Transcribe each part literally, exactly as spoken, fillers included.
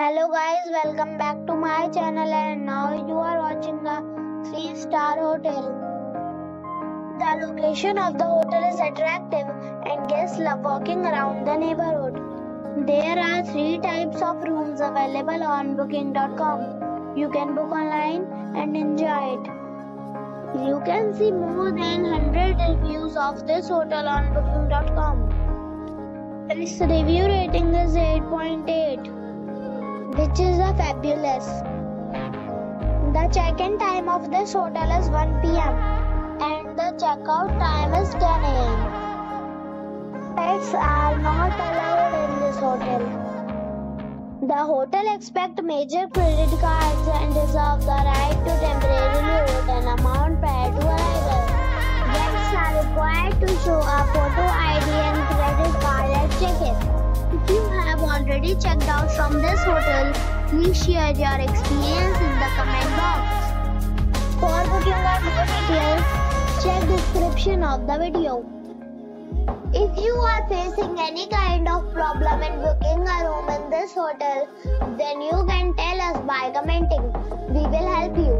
Hello guys, welcome back to my channel and now you are watching a three star hotel. The location of the hotel is attractive and guests love walking around the neighborhood. There are three types of rooms available on booking dot com. You can book online and enjoy it. You can see more than one hundred reviews of this hotel on booking dot com. Its review rating is eight point eight. Which is a fabulous. The check-in time of this hotel is one p m and the check-out time is ten a m Pets are not allowed in this hotel. The hotel accepts major credit cards and reserves the right to temporarily hold an amount prior to arrival. Guests are required to show a photo I D and credit card at check-in. If you have already checked out from this hotel, please share your experience in the comment box. For booking or more details, check description of the video. If you are facing any kind of problem in booking a room in this hotel, then you can tell us by commenting. We will help you.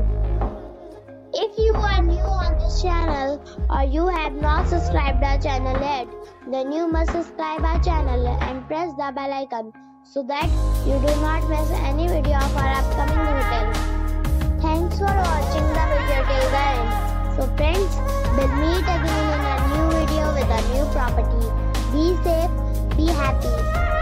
If you are new on this channel or you have not subscribed our channel yet, then you must subscribe our channel and press the bell icon so that you do not miss any video of our upcoming hotel. Thanks for watching the video till the end. So friends, we'll meet again in a new video with a new property. Be safe, be happy.